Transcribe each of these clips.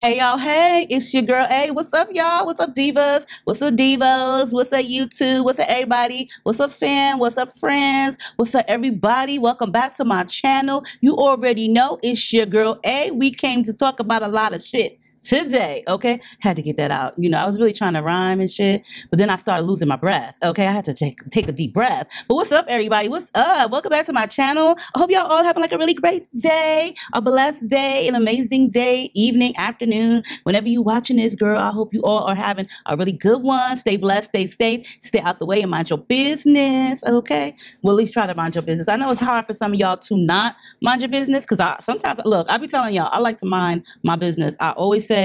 Hey y'all, hey, it's your girl A. What's up y'all? What's up divas? What's up divos? What's up YouTube? What's up everybody? What's up fam? What's up friends? What's up everybody? Welcome back to my channel. You already know it's your girl A. We came to talk about a lot of shit today, okay? Had to get that out. You know, I was really trying to rhyme and shit, but then I started losing my breath, okay? I had to take a deep breath. But what's up, everybody? What's up? Welcome back to my channel. I hope y'all all having like a really great day, a blessed day, an amazing day, evening, afternoon. Whenever you watching this, girl, I hope you all are having a really good one. Stay blessed, stay safe, stay out the way, and mind your business, okay? Well, at least try to mind your business. I know it's hard for some of y'all to not mind your business, because sometimes, look, I be telling y'all, I like to mind my business. I always say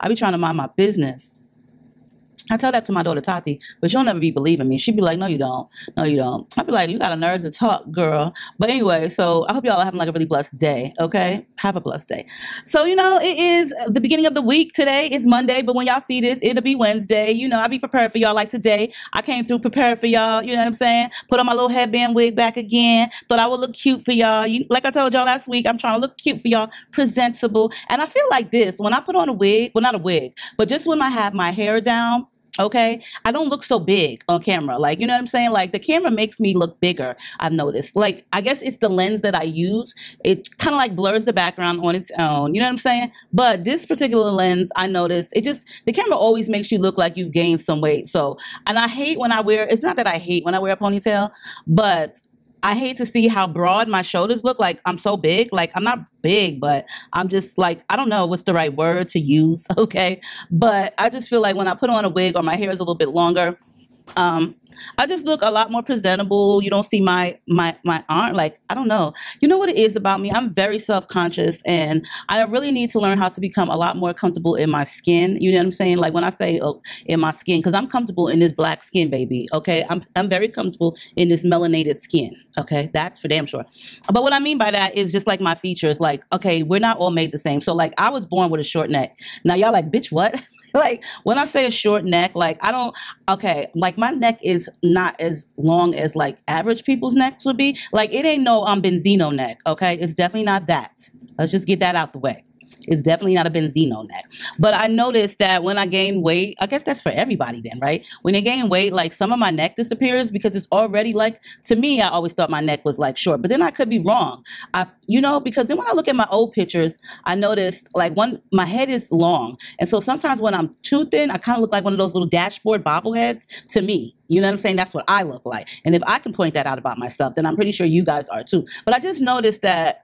I be trying to mind my business. I tell that to my daughter Tati, but she'll never be believing me. She'd be like, no you don't, no you don't. I'd be like, you got a nerve to talk, girl. But anyway, so I hope y'all are having like a really blessed day, okay? Have a blessed day. So you know, it is the beginning of the week. Today is Monday, but when y'all see this, it'll be Wednesday. You know, I'll be prepared for y'all. Like today, I came through prepared for y'all, you know what I'm saying? Put on my little headband wig back again. Thought I would look cute for y'all. Like I told y'all last week, I'm trying to look cute for y'all, presentable. And I feel like this, when I put on a wig, well not a wig, but just when I have my hair down, okay, I don't look so big on camera. Like, you know what I'm saying? Like, the camera makes me look bigger, I've noticed. Like, I guess it's the lens that I use. It kind of like blurs the background on its own. You know what I'm saying? But this particular lens, I noticed, it just, the camera always makes you look like you've gained some weight. So, and I hate when I wear, it's not that I hate when I wear a ponytail, but I hate to see how broad my shoulders look. Like, I'm so big. Like, I'm not big, but I'm just like, I don't know what's the right word to use, okay? But I just feel like when I put on a wig or my hair is a little bit longer, I just look a lot more presentable. You don't see my arm. Like, I don't know. You know what it is about me? I'm very self-conscious, and I really need to learn how to become a lot more comfortable in my skin. You know what I'm saying? Like, when I say in my skin, because I'm comfortable in this black skin, baby, okay? I'm very comfortable in this melanated skin, okay? That's for damn sure. But what I mean by that is just like my features. Like, okay, we're not all made the same. So, like, I was born with a short neck. Now, y'all like, bitch, what? Like, when I say a short neck, like, I don't, okay, like, my neck is not as long as, like, average people's necks would be. Like, it ain't no Benzino neck, okay? It's definitely not that. Let's just get that out the way. It's definitely not a Benzino neck. But I noticed that when I gain weight, I guess that's for everybody then, right? When I gain weight, like, some of my neck disappears because it's already, like, to me, I always thought my neck was, like, short. But then I could be wrong. You know, because then when I look at my old pictures, I noticed, like, my head is long. And so sometimes when I'm too thin, I kind of look like one of those little dashboard bobbleheads to me. You know what I'm saying? That's what I look like. And if I can point that out about myself, then I'm pretty sure you guys are too. But I just noticed that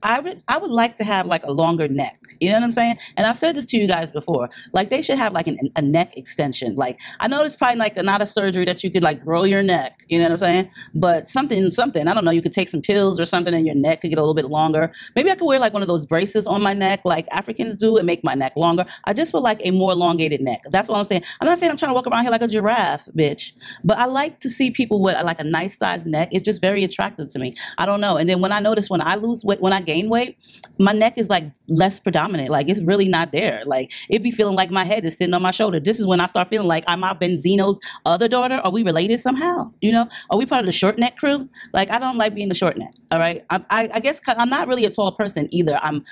I would like to have like a longer neck. You know what I'm saying? And I've said this to you guys before. Like, they should have like a neck extension. Like, I know it's probably like not a surgery that you could like grow your neck. You know what I'm saying? But something. I don't know. You could take some pills or something, and your neck could get a little bit longer. Maybe I could wear like one of those braces on my neck, like Africans do, and make my neck longer. I just would like a more elongated neck. That's what I'm saying. I'm not saying I'm trying to walk around here like a giraffe, bitch. But I like to see people with like a nice sized neck. It's just very attractive to me. I don't know. And then when I notice when I lose weight, when I gain weight, my neck is like less predominant. Like, it's really not there. Like, it be feeling like my head is sitting on my shoulder. This is when I start feeling like I'm out Benzino's other daughter. Are we related somehow? You know, are we part of the short neck crew? Like, I don't like being the short neck. All right, I guess I'm not really a tall person either. I'm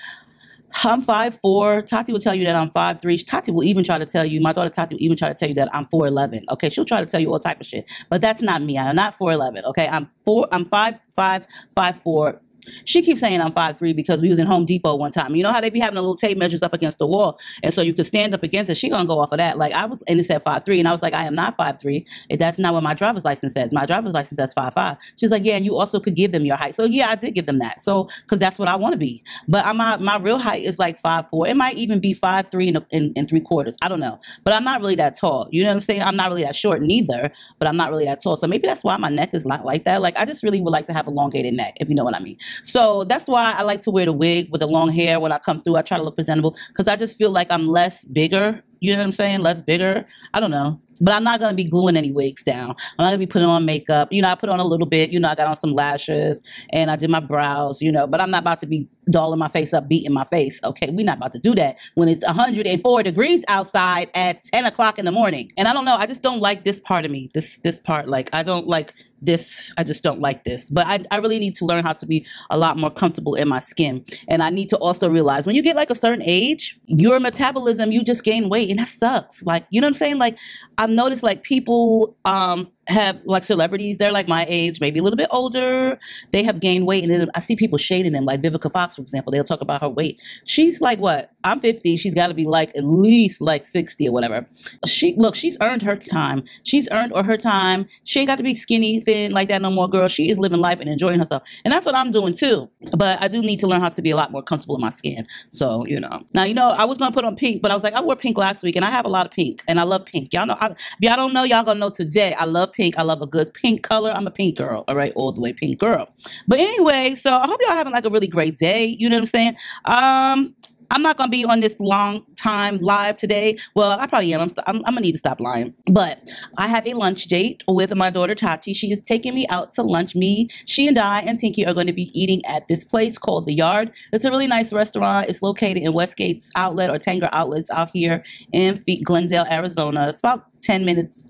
5'4". Tati will tell you that I'm 5'3". Tati will even try to tell you, my daughter Tati will even try to tell you that I'm 4'11". Okay, she'll try to tell you all type of shit, but that's not me. I'm not 4'11". Okay, I'm 5'4". She keeps saying I'm 5'3" because we was in Home Depot one time. You know how they be having a little tape measures up against the wall, and so you could stand up against it. She gonna go off of that. Like, I was, and it said 5'3", and I was like, I am not 5'3". That's not what my driver's license says. My driver's license says 5'5". She's like, yeah, and you also could give them your height. So yeah, I did give them that. So because that's what I want to be. But my real height is like 5'4". It might even be 5'3" and 3/4". I don't know. But I'm not really that tall. You know what I'm saying? I'm not really that short neither. But I'm not really that tall. So maybe that's why my neck is not like that. Like, I just really would like to have an elongated neck, if you know what I mean. So that's why I like to wear the wig with the long hair. When I come through, I try to look presentable because I just feel like I'm less bigger. You know what I'm saying? Less bigger. I don't know. But I'm not going to be gluing any wigs down. I'm not going to be putting on makeup. You know, I put on a little bit. You know, I got on some lashes and I did my brows, you know. But I'm not about to be dolling my face up, beating my face. Okay, we're not about to do that when it's 104 degrees outside at 10 o'clock in the morning. And I don't know. I just don't like this part of me. This part, like, I don't like this. I just don't like this. But I really need to learn how to be a lot more comfortable in my skin. And I need to also realize when you get like a certain age, your metabolism, you just gain weight. And that sucks. Like, you know what I'm saying? Like, I've noticed like people have like celebrities, they're like my age, maybe a little bit older, they have gained weight. And then I see people shading them, like Vivica Fox, for example. They'll talk about her weight. She's like, what? I'm 50. She's got to be like at least like 60 or whatever. She's earned her time. She's earned her time. She ain't got to be skinny, thin like that no more, girl. She is living life and enjoying herself. And that's what I'm doing too. But I do need to learn how to be a lot more comfortable in my skin. So, you know. Now, you know, I was going to put on pink, but I was like, I wore pink last week and I have a lot of pink and I love pink. Y'all know, if y'all don't know, y'all going to know today. I love pink. I love a good pink color. I'm a pink girl. All right. All the way pink girl. But anyway, so I hope y'all having like a really great day. You know what I'm saying? I'm not going to be on this long time live today. Well, I probably am. I'm going to need to stop lying. But I have a lunch date with my daughter, Tati. She is taking me out to lunch. She and I and Tinky are going to be eating at this place called The Yard. It's a really nice restaurant. It's located in Westgate's outlet or Tanger outlets out here in Glendale, Arizona. It's about 10 minutes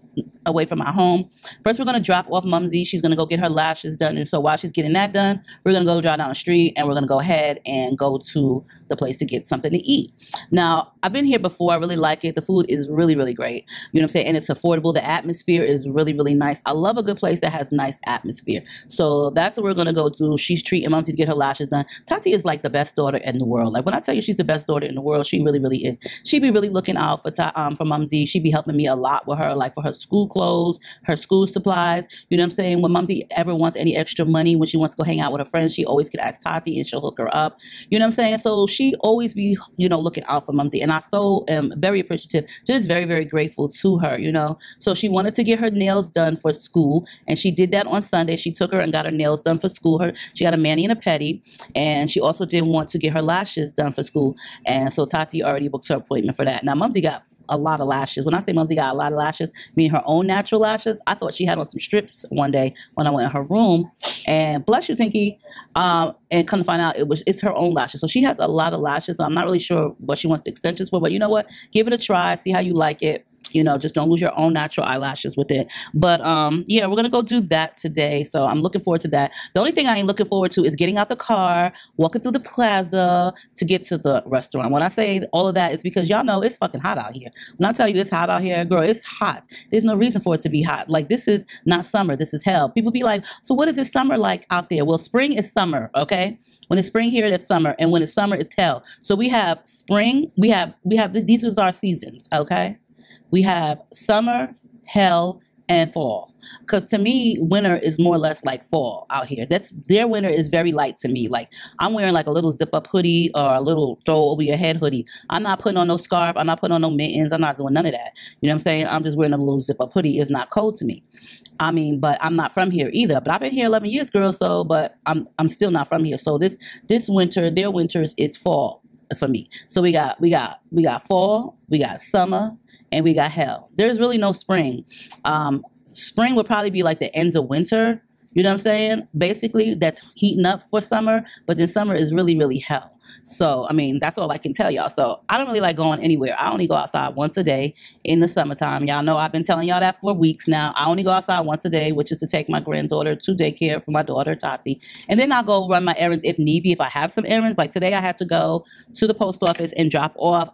away from my home. First, we're going to drop off Mumsy. She's going to go get her lashes done. And so while she's getting that done, we're going to go drive down the street and we're going to go ahead and go to the place to get something to eat. Now, I've been here before. I really like it. The food is really, really great. You know what I'm saying? And it's affordable. The atmosphere is really, really nice. I love a good place that has nice atmosphere. So that's what we're going to go to. She's treating Mumsy to get her lashes done. Tati is like the best daughter in the world. Like when I tell you she's the best daughter in the world, she really, really is. She be really looking out for Mumsy. She be helping me a lot with her, like for her school clothes, her school supplies. You know what I'm saying? When Mumsy ever wants any extra money, when she wants to go hang out with her friends, she always could ask Tati and she'll hook her up. You know what I'm saying? So she always be, you know, looking out for Mumsy. And I so am very appreciative, just very, very grateful to her, you know. So she wanted to get her nails done for school and she did that on Sunday. She took her and got her nails done for school. She got a mani and a pedi, and she also did want to get her lashes done for school. And so Tati already booked her appointment for that. Now Mumsy got a lot of lashes. When I say Mumsy got a lot of lashes, meaning her own natural lashes. I thought she had on some strips one day when I went in her room, and bless you, Tinky. And come to find out, it's her own lashes. So she has a lot of lashes. So I'm not really sure what she wants the extensions for, but you know what? Give it a try. See how you like it. You know, just don't lose your own natural eyelashes with it. But, yeah, we're going to go do that today. So I'm looking forward to that. The only thing I ain't looking forward to is getting out the car, walking through the plaza to get to the restaurant. When I say all of that, it's because y'all know it's fucking hot out here. When I tell you it's hot out here, girl, it's hot. There's no reason for it to be hot. Like, this is not summer. This is hell. People be like, so what is this summer like out there? Well, spring is summer, okay? When it's spring here, that's summer. And when it's summer, it's hell. So we have spring. These are our seasons, okay? We have summer, hell, and fall. Because to me, winter is more or less like fall out here. Their winter is very light to me. Like, I'm wearing like a little zip-up hoodie or a little throw-over-your-head hoodie. I'm not putting on no scarf. I'm not putting on no mittens. I'm not doing none of that. You know what I'm saying? I'm just wearing a little zip-up hoodie. It's not cold to me. I mean, but I'm not from here either. But I've been here 11 years, girl, so, but I'm still not from here. So this winter, their winters is fall for me. So we got fall, we got summer, and we got hell. There's really no spring. Spring would probably be like the end of winter. You know what I'm saying? Basically, that's heating up for summer, but then summer is really, really hell. So, I mean, that's all I can tell y'all. So I don't really like going anywhere. I only go outside once a day in the summertime. Y'all know I've been telling y'all that for weeks now. I only go outside once a day, which is to take my granddaughter to daycare for my daughter, Tati. And then I'll go run my errands if need be, if I have some errands. Like today, I had to go to the post office and drop off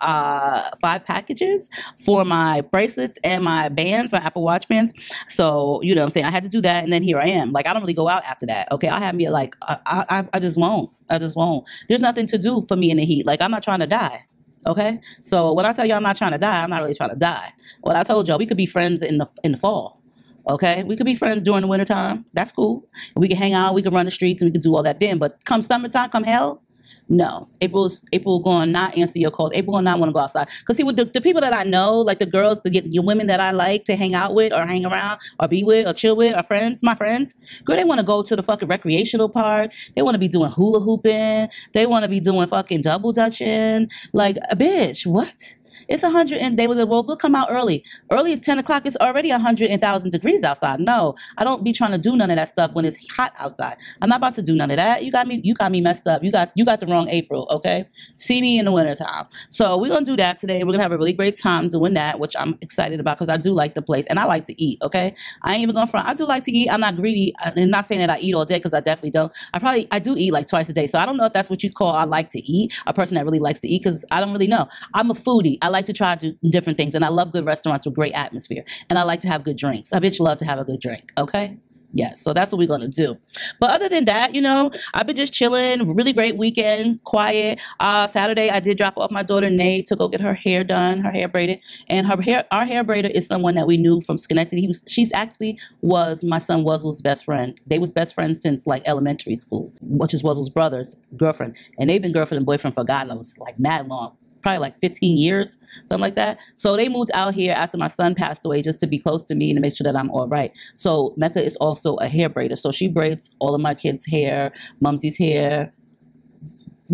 5 packages for my bracelets and my bands, my Apple Watch bands. So, you know what I'm saying? I had to do that, and then here I am. Like, I don't really go out after that. Okay, I have me like I just won't. I just won't. There's nothing to do for me in the heat. Like, I'm not trying to die. Okay, so when I tell y'all I'm not trying to die, I'm not really trying to die. What I told y'all, we could be friends in the fall. Okay, we could be friends during the wintertime. That's cool. We can hang out. We can run the streets and we can do all that then. But come summertime, come hell. No, April going to not answer your calls. April going to not want to go outside. Because see, with the people that I know, like the girls, the women that I like to hang out with or hang around or be with or chill with or friends, my friends, girl, they want to go to the fucking recreational park. They want to be doing hula hooping. They want to be doing fucking double dutching. Like, bitch, what? It's 100, and they were like, well, we'll come out early. Early is 10 o'clock. It's already 100,000 degrees outside. No, I don't be trying to do none of that stuff when it's hot outside. I'm not about to do none of that. You got me messed up. You got the wrong April, okay? See me in the wintertime. So we're going to do that today. We're going to have a really great time doing that, which I'm excited about because I do like the place, and I like to eat, okay? I ain't even going to front. I do like to eat. I'm not greedy. I'm not saying that I eat all day because I definitely don't. I do eat like twice a day, so I don't know if that's what you call I like to eat, a person that really likes to eat, because I don't really know. I'm a foodie. I like to try to do different things, and I love good restaurants with great atmosphere, and I like to have good drinks. I bitch love to have a good drink, okay? Yes, so that's what we're going to do. But other than that, you know, I've been just chilling. Really great weekend, quiet. Saturday, I did drop off my daughter, Nae, to go get her hair done, her hair braided. And our hair braider is someone that we knew from Schenectady. She actually was my son Wuzzle's best friend. They was best friends since, like, elementary school, which is Wuzzle's brother's girlfriend. And they've been girlfriend and boyfriend for, God knows, like, mad long. Probably like 15 years, something like that. So they moved out here after my son passed away just to be close to me and to make sure that I'm all right. So Mecca is also a hair braider. So she braids all of my kids' hair, Mumsy's hair.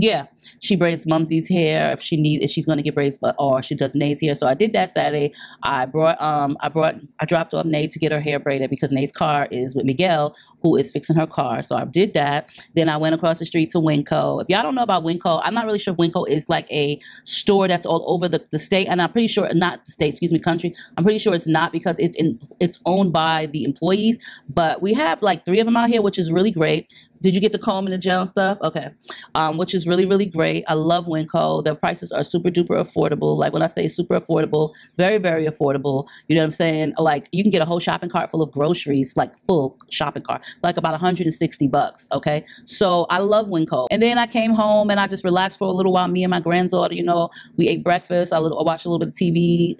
Yeah, she braids Mumsy's hair if she's going to get braids, or she does Nae's hair. So I did that Saturday. I dropped off Nae to get her hair braided because Nae's car is with Miguel, who is fixing her car. So I did that. Then I went across the street to Winco. If y'all don't know about Winco, I'm not really sure if Winco is like a store that's all over the state, and I'm pretty sure not the state, excuse me, country. I'm pretty sure it's not because it's owned by the employees. But we have like 3 of them out here, which is really great. Did you get the comb and the gel and stuff? Okay. Which is really, really great. I love Winco. Their prices are super duper affordable. Like when I say super affordable, very, very affordable. You know what I'm saying? Like you can get a whole shopping cart full of groceries, like full shopping cart, like about $160. Okay. So I love Winco. And then I came home and I just relaxed for a little while. Me and my granddaughter, you know, we ate breakfast. I watched a little bit of TV.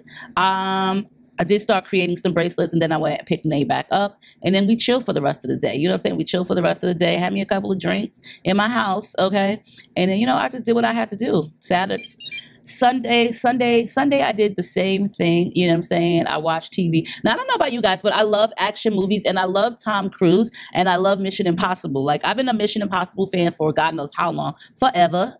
I did start creating some bracelets, and then I went and picked Nae back up, and then we chilled for the rest of the day. You know what I'm saying? We chilled for the rest of the day, had me a couple of drinks in my house, okay? And then, you know, I just did what I had to do. Sunday, I did the same thing. You know what I'm saying? I watched TV. Now, I don't know about you guys, but I love action movies, and I love Tom Cruise, and I love Mission Impossible. Like, I've been a Mission Impossible fan for God knows how long. Forever.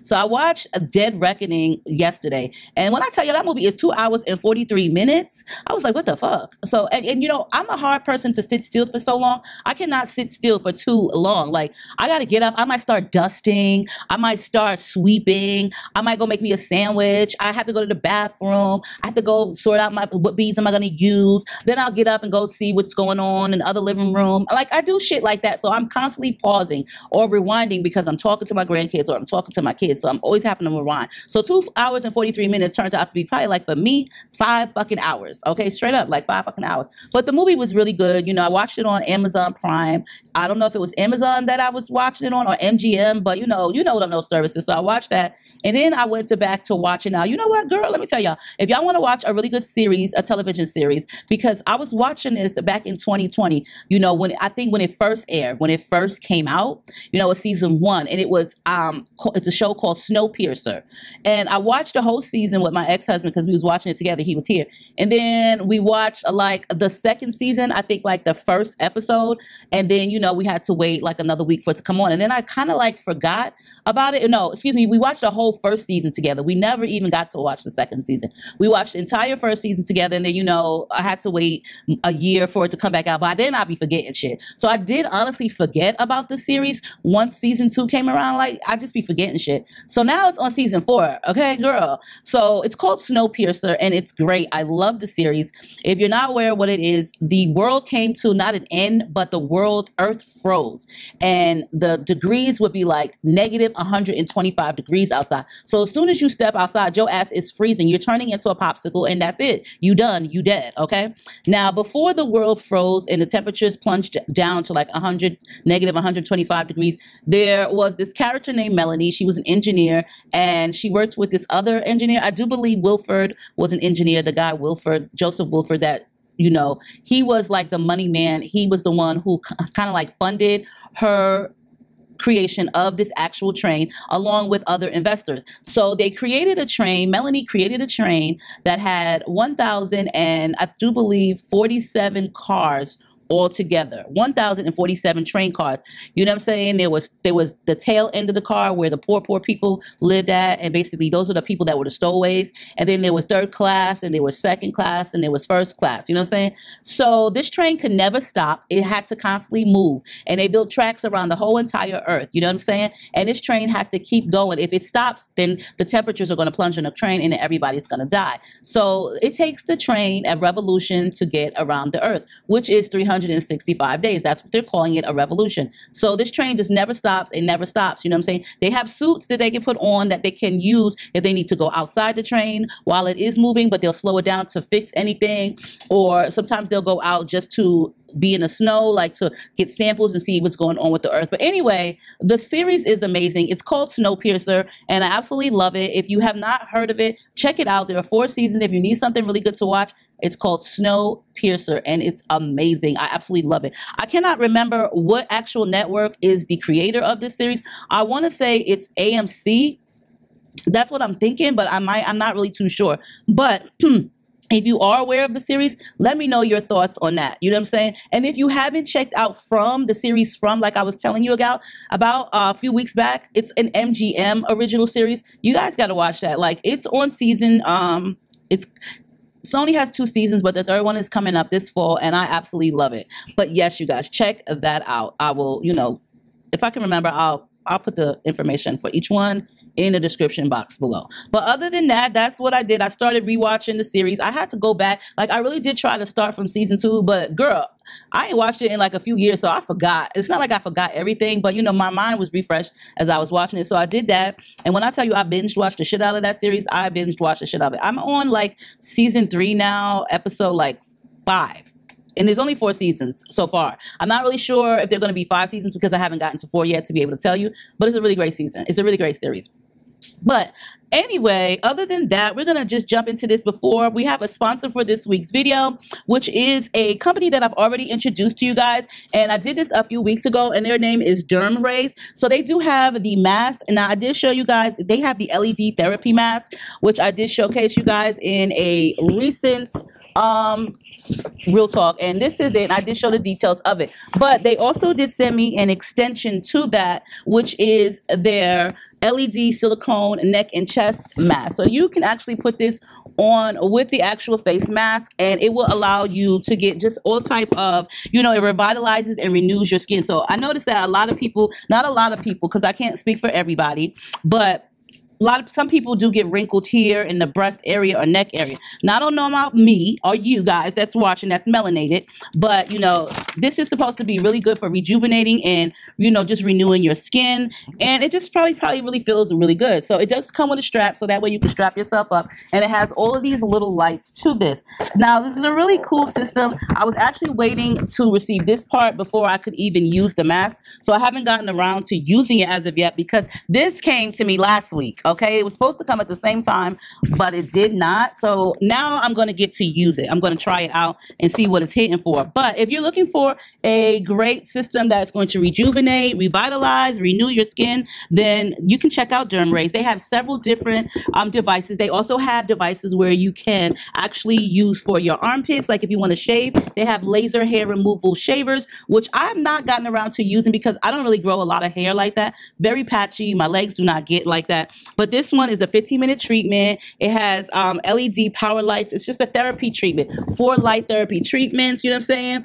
So I watched Dead Reckoning yesterday. And when I tell you that movie is 2 hours and 43 minutes, I was like, what the fuck? So, and you know, I'm a hard person to sit still for so long. I cannot sit still for too long. Like, I got to get up. I might start dusting. I might start sweeping. I might go make me a sandwich. I have to go to the bathroom. I have to go sort out what beads am I going to use. Then I'll get up and go see what's going on in the other living room. Like, I do shit like that. So I'm constantly pausing or rewinding because I'm talking to my grandkids, or I'm talking to my kids, so I'm always having to rewind. So 2 hours and 43 minutes turned out to be probably, like, for me, 5 fucking hours, okay? Straight up, like, 5 fucking hours. But the movie was really good. You know, I watched it on Amazon Prime. I don't know if it was Amazon that I was watching it on or MGM, but you know what, on those services. So I watched that, and then I went back to watching. Now, you know what, girl? Let me tell y'all, if y'all want to watch a really good series, a television series, because I was watching this back in 2020, you know, I think when it first aired, when it first came out, you know, it was season 1, and it was, it's a show called Snowpiercer, and I watched the whole season with my ex-husband because we was watching it together. He was here, and then we watched like the second season, I think, like the first episode, and then, you know, we had to wait like another week for it to come on, and then I kind of like forgot about it. No, excuse me, we watched the whole first season together. We never even got to watch the second season. We watched the entire first season together, and then, you know, I had to wait a year for it to come back out. By then I'd be forgetting shit, so I did honestly forget about the series once season 2 came around. Like, I just be forgetting shit. So now it's on season 4. Okay, girl. So it's called Snowpiercer, and it's great. I love the series. If you're not aware of what it is, the world came to not an end, but the world Earth froze, and the degrees would be like negative 125 degrees outside. So as soon as you step outside, your ass is freezing. You're turning into a popsicle, and that's it. You done. You dead. Okay. Now, before the world froze and the temperatures plunged down to like negative 125 degrees, there was this character named Melanie. She was an engineer, and she worked with this other engineer. I do believe Wilford was an engineer, the guy Wilford, Joseph Wilford, that, you know, he was like the money man. He was the one who kind of like funded her creation of this actual train along with other investors. So they created a train. Melanie created a train that had 1,047 cars altogether. 1,047 train cars. You know what I'm saying? There was the tail end of the car where the poor people lived at, and basically those were the people that were the stowaways. And then there was third class, and there was second class, and there was first class. You know what I'm saying? So this train could never stop. It had to constantly move, and they built tracks around the whole entire earth. You know what I'm saying? And this train has to keep going. If it stops, then the temperatures are going to plunge in the train, and everybody's going to die. So it takes the train a revolution to get around the earth, which is 365 days. That's what they're calling it, a revolution. So this train just never stops. It never stops. You know what I'm saying? They have suits that they can put on that they can use if they need to go outside the train while it is moving, but they'll slow it down to fix anything. Or sometimes they'll go out just to be in the snow, like to get samples and see what's going on with the earth. But anyway, the series is amazing. It's called Snowpiercer, and I absolutely love it. If you have not heard of it, check it out. There are 4 seasons. If you need something really good to watch, it's called Snowpiercer, and it's amazing. I absolutely love it. I cannot remember what actual network is the creator of this series. I want to say it's AMC. That's what I'm thinking, but I'm not really too sure. But if you are aware of the series, let me know your thoughts on that. You know what I'm saying? And if you haven't checked out From, the series From, like I was telling you about a few weeks back, it's an MGM original series. You guys got to watch that. Like, it's on season, it only has 2 seasons, but the 3rd one is coming up this fall, and I absolutely love it. But yes, you guys, check that out. I will, you know, if I can remember, I'll put the information for each one in the description box below. But other than that, that's what I did. I started rewatching the series. I had to go back. Like, I really did try to start from season 2, but girl, I ain't watched it in like a few years, so I forgot. It's not like I forgot everything, but you know, my mind was refreshed as I was watching it. So I did that. And when I tell you I binge watched the shit out of that series, I binge watched the shit out of it. I'm on like season 3 now, episode like 5. And there's only 4 seasons so far. I'm not really sure if they're going to be 5 seasons because I haven't gotten to 4 yet to be able to tell you. But it's a really great season. It's a really great series. But anyway, other than that, we're going to just jump into this before we have a sponsor for this week's video, which is a company that I've already introduced to you guys. And I did this a few weeks ago, and their name is Dermarays. So they do have the mask. Now, I did show you guys, they have the LED therapy mask, which I did showcase you guys in a recent real talk, and this is it. I did show the details of it, but they also did send me an extension to that, which is their LED silicone neck and chest mask. So you can actually put this on with the actual face mask, and it will allow you to get just all type of, you know, it revitalizes and renews your skin. So I noticed that a lot of people, not a lot of people, because I can't speak for everybody, but some people do get wrinkled here in the breast area or neck area. Now, I don't know about me or you guys that's watching that's melanated, but you know, this is supposed to be really good for rejuvenating and, you know, just renewing your skin, and it just probably really feels really good. So it does come with a strap, so that way you can strap yourself up, and it has all of these little lights to this. Now, this is a really cool system. I was actually waiting to receive this part before I could even use the mask, so I haven't gotten around to using it as of yet because this came to me last week. Okay, it was supposed to come at the same time, but it did not. So now I'm going to get to use it. I'm going to try it out and see what it's hitting for. But if you're looking for a great system that's going to rejuvenate, revitalize, renew your skin, then you can check out Dermarays. They have several different devices. They also have devices where you can actually use for your armpits. Like if you want to shave, they have laser hair removal shavers, which I've not gotten around to using because I don't really grow a lot of hair like that. Very patchy. My legs do not get like that. But this one is a 15-minute treatment. It has LED power lights. It's just a therapy treatment, 4 light therapy treatments, you know what I'm saying?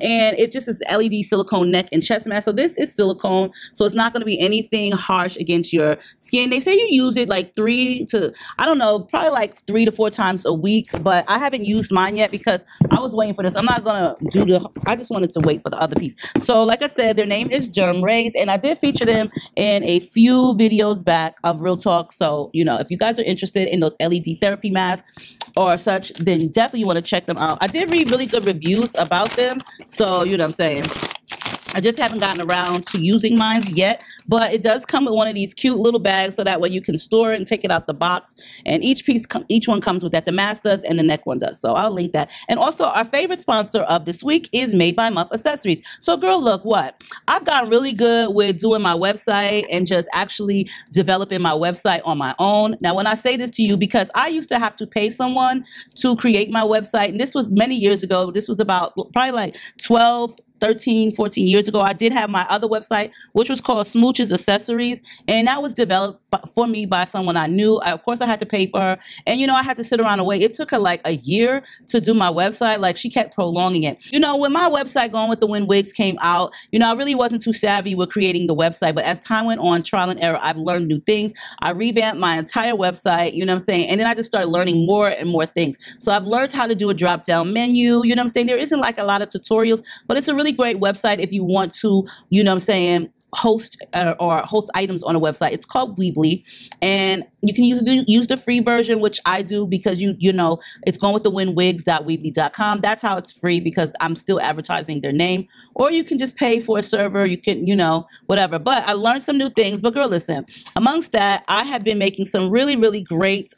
And it just is LED silicone neck and chest mask. So this is silicone, so it's not going to be anything harsh against your skin. They say you use it like 3 to 4 times a week, but I haven't used mine yet because I was waiting for this. I'm not going to do the, I just wanted to wait for the other piece. So like I said, their name is Dermarays, and I did feature them in a few videos back of real talk. So, you know, if you guys are interested in those LED therapy masks or such, then definitely you want to check them out. I did read really good reviews about them, so you know what I'm saying. I just haven't gotten around to using mine yet, but it does come with one of these cute little bags so that way you can store it and take it out the box. And each piece, each one comes with that. The mask does and the neck one does. So I'll link that. And also our favorite sponsor of this week is Made by Muff Accessories. So girl, look what? I've gotten really good with doing my website and just actually developing my website on my own. Now, when I say this to you, because I used to have to pay someone to create my website, and this was many years ago. This was about probably like 12, 13, 14 years ago. I did have my other website, which was called Smooch's Accessories, and that was developed for me by someone I knew. Of course, I had to pay for her, and you know, I had to sit around and wait. It took her like a year to do my website. Like, she kept prolonging it. You know, when my website Gone with the Wind wigs came out, you know, I really wasn't too savvy with creating the website, but as time went on, trial and error, I've learned new things. I revamped my entire website, you know what I'm saying, and then I just started learning more and more things. So I've learned how to do a drop-down menu, you know what I'm saying. There isn't like a lot of tutorials, but it's a really great website if you want to, you know what I'm saying, host or host items on a website. It's called Weebly, and you can use the free version, which I do, because you know, it's Gone with the Wind wigs.weebly.com. That's how it's free, because I'm still advertising their name. Or you can just pay for a server. You can, you know, whatever. But I learned some new things. But girl, listen, amongst that, I have been making some really, really great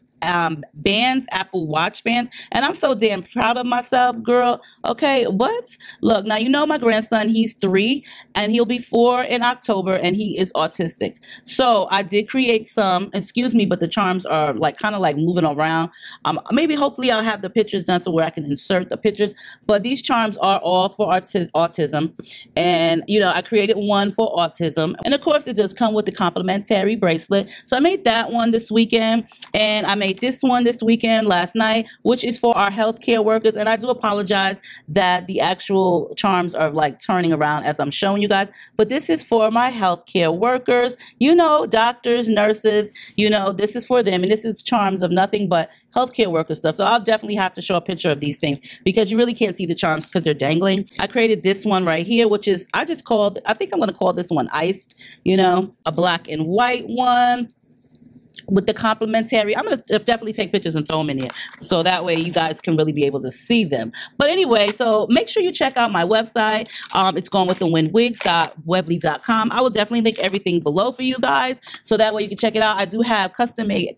bands, Apple Watch bands, and I'm so damn proud of myself, girl. Okay, what? Look, now you know my grandson, he's 3 and he'll be 4 in October, and he is autistic. So I did create some, excuse me, but the charms are like kind of like moving around. Maybe hopefully I'll have the pictures done so where I can insert the pictures, but these charms are all for autism, and you know, I created one for autism, and of course it does come with the complimentary bracelet. So I made that one this weekend, and I made this one this weekend last night, which is for our healthcare workers. And I do apologize that the actual charms are like turning around as I'm showing you guys, but this is for my healthcare workers, you know, doctors, nurses, you know, this is for them. And this is charms of nothing but healthcare worker stuff. So I'll definitely have to show a picture of these things, because you really can't see the charms because they're dangling. I created this one right here, which is, I think I'm going to call this one Iced, you know, a black and white one with the complimentary. I'm going to definitely take pictures and throw them in here, so that way you guys can really be able to see them. But anyway, so make sure you check out my website. It's gonewiththewindwigs.weebly.com. I will definitely link everything below for you guys, so that way you can check it out. I do have custom made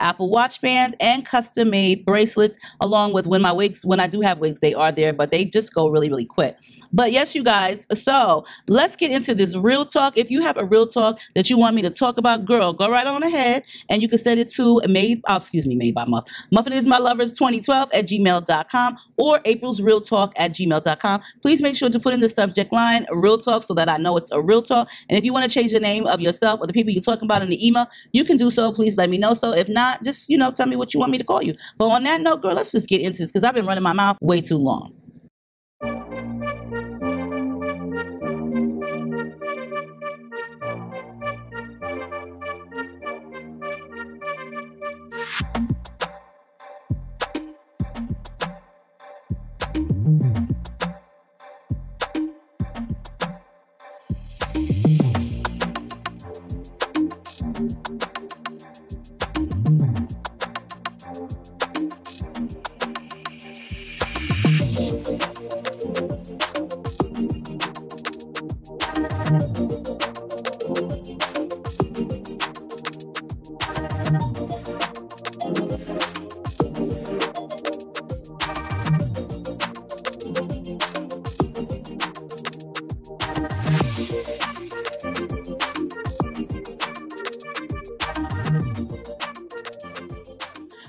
Apple Watch bands and custom made bracelets, along with when my wigs, when I do have wigs, they are there, but they just go really, really quick. But yes, you guys, so let's get into this real talk. If you have a real talk that you want me to talk about, girl, go right on ahead, and you can send it to made by Muff. Muffin is my lovers 2012@gmail.com or aprilsrealtalk@gmail.com. Please make sure to put in the subject line real talk so that I know it's a real talk. And if you want to change the name of yourself or the people you're talking about in the email, you can do so. Please let me know. So if not, just, you know, tell me what you want me to call you. But on that note, girl, let's just get into this, because I've been running my mouth way too long.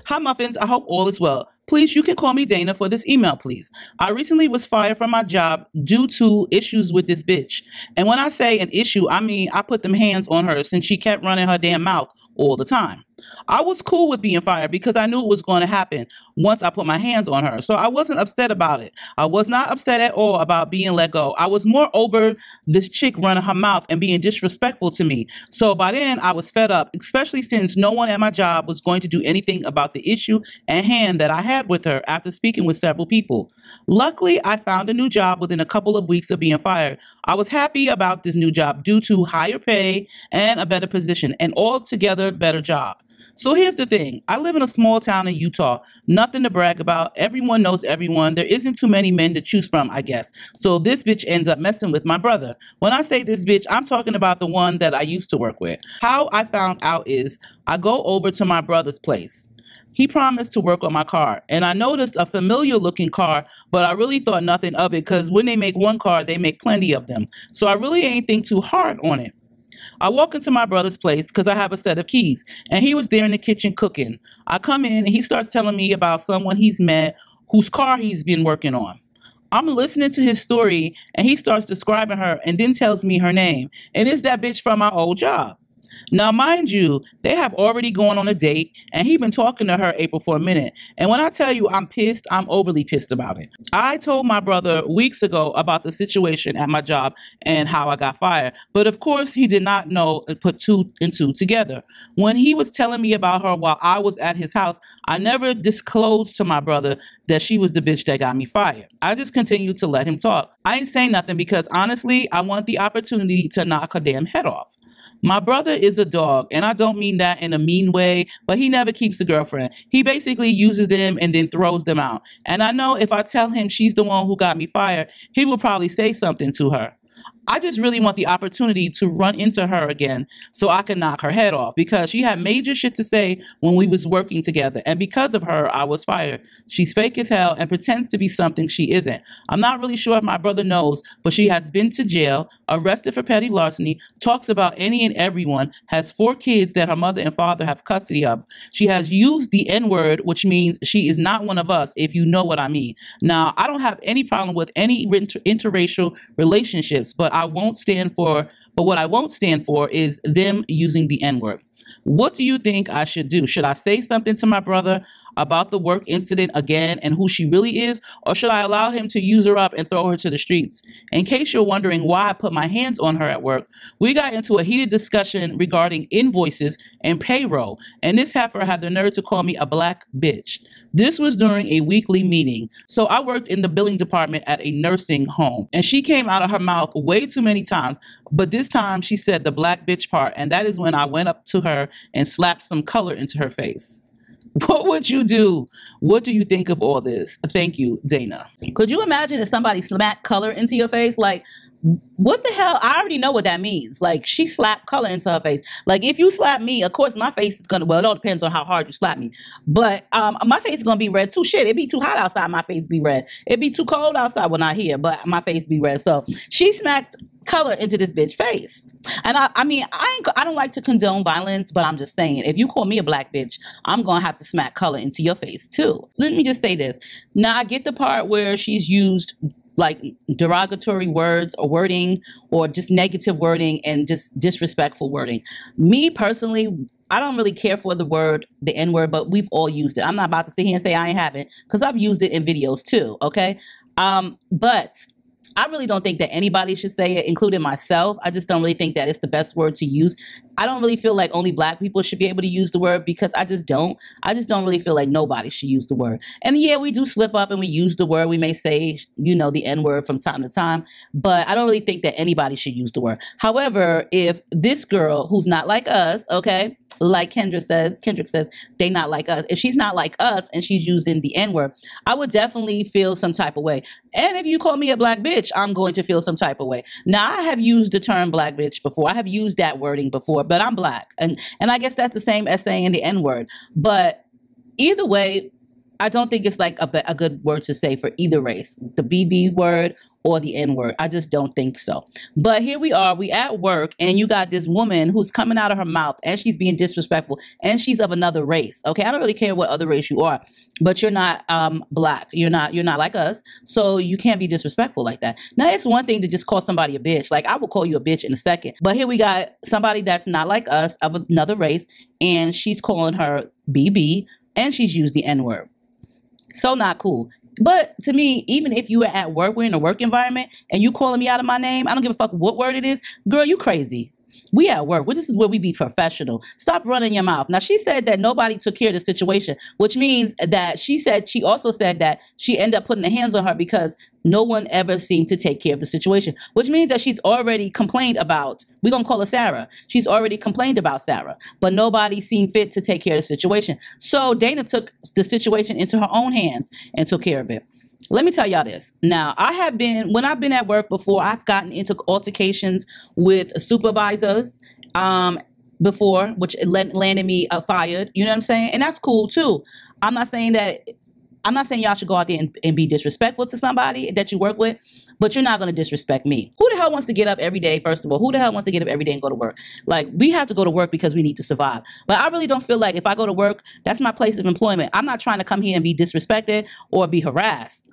Hi Muffins, I hope all is well. Please, you can call me Dana for this email, please. I recently was fired from my job due to issues with this bitch. And when I say an issue, I mean I put them hands on her, since she kept running her damn mouth all the time. I was cool with being fired because I knew it was going to happen once I put my hands on her. So I wasn't upset about it. I was not upset at all about being let go. I was more over this chick running her mouth and being disrespectful to me. So by then I was fed up, especially since no one at my job was going to do anything about the issue at hand that I had with her after speaking with several people. Luckily, I found a new job within a couple of weeks of being fired. I was happy about this new job due to higher pay and a better position, and altogether better job. So here's the thing. I live in a small town in Utah. Nothing to brag about. Everyone knows everyone. There isn't too many men to choose from, I guess. So this bitch ends up messing with my brother. When I say this bitch, I'm talking about the one that I used to work with. How I found out is I go over to my brother's place. He promised to work on my car, and I noticed a familiar-looking car, but I really thought nothing of it because when they make one car, they make plenty of them. So I really ain't think too hard on it. I walk into my brother's place because I have a set of keys, and he was there in the kitchen cooking. I come in, and he starts telling me about someone he's met whose car he's been working on. I'm listening to his story, and he starts describing her and then tells me her name, and it's that bitch from my old job. Now, mind you, they have already gone on a date, and he's been talking to her, April, for a minute. And when I tell you I'm pissed, I'm overly pissed about it. I told my brother weeks ago about the situation at my job and how I got fired. But of course, he did not know and put two and two together. When he was telling me about her while I was at his house, I never disclosed to my brother that she was the bitch that got me fired. I just continued to let him talk. I ain't saying nothing because, honestly, I want the opportunity to knock her damn head off. My brother is a dog, and I don't mean that in a mean way, but he never keeps a girlfriend. He basically uses them and then throws them out. And I know if I tell him she's the one who got me fired, he will probably say something to her. I just really want the opportunity to run into her again so I can knock her head off because she had major shit to say when we was working together. And because of her, I was fired. She's fake as hell and pretends to be something she isn't. I'm not really sure if my brother knows, but she has been to jail, arrested for petty larceny, talks about any and everyone, has 4 kids that her mother and father have custody of. She has used the N-word, which means she is not one of us, if you know what I mean. Now, I don't have any problem with any interracial relationships, but what I won't stand for is them using the N-word. What do you think I should do? Should I say something to my brother about the work incident again and who she really is? Or should I allow him to use her up and throw her to the streets? In case you're wondering why I put my hands on her at work, we got into a heated discussion regarding invoices and payroll. And this heifer had the nerve to call me a black bitch. This was during a weekly meeting. So I worked in the billing department at a nursing home. And she came out of her mouth way too many times. But this time she said the black bitch part. And that is when I went up to her and slapped some color into her face. What would you do? What do you think of all this? Thank you, Dana. Could you imagine if somebody smacked color into your face? Like, what the hell? I already know what that means. Like, she slapped color into her face. Like, if you slap me, of course, my face is going to, well, it all depends on how hard you slap me. But my face is going to be red too. Shit, it'd be too hot outside, my face be red. It'd be too cold outside, well, not here, but my face be red. So she smacked color into this bitch face. And I don't like to condone violence, but I'm just saying, if you call me a black bitch, I'm going to have to smack color into your face too. Let me just say this. Now, I get the part where she's used like derogatory words or wording or just negative wording and just disrespectful wording. Me personally, I don't really care for the word, the N-word, but we've all used it. I'm not about to sit here and say I ain't haven't because I've used it in videos too, okay? But I really don't think that anybody should say it, including myself. I just don't really think that it's the best word to use. I don't really feel like only black people should be able to use the word because I just don't really feel like nobody should use the word. And yeah, we do slip up and we use the word. We may say, you know, the N-word from time to time, but I don't really think that anybody should use the word. However, if this girl who's not like us, okay, like Kendrick says, they not like us. If she's not like us and she's using the N-word, I would definitely feel some type of way. And if you call me a black bitch, I'm going to feel some type of way. Now, I have used the term black bitch before. I have used that wording before, but I'm black. And I guess that's the same as saying the N-word. But either way, I don't think it's like a good word to say for either race, the BB word or the N-word. I just don't think so. But here we are, we at work, and you got this woman who's coming out of her mouth, and she's being disrespectful, and she's of another race, okay? I don't really care what other race you are, but you're not black. You're not like us, so you can't be disrespectful like that. Now, it's one thing to just call somebody a bitch. Like, I will call you a bitch in a second. But here we got somebody that's not like us, of another race, and she's calling her BB, and she's used the N-word. So not cool. But to me, even if you are at work, we're in a work environment, and you calling me out of my name, I don't give a fuck what word it is. Girl, you crazy. We at work. Well, this is where we be professional. Stop running your mouth. Now, she said that nobody took care of the situation, which means that she also said that she ended up putting the hands on her because no one ever seemed to take care of the situation, which means that she's already complained about. We're going to call her Sarah. She's already complained about Sarah, but nobody seemed fit to take care of the situation. So Dana took the situation into her own hands and took care of it. Let me tell y'all this. Now, when I've been at work before, I've gotten into altercations with supervisors before, which landed me fired. You know what I'm saying? And that's cool too. I'm not saying y'all should go out there and be disrespectful to somebody that you work with, but you're not going to disrespect me. Who the hell wants to get up every day, first of all? Who the hell wants to get up every day and go to work? Like, we have to go to work because we need to survive. But I really don't feel like if I go to work, that's my place of employment. I'm not trying to come here and be disrespected or be harassed.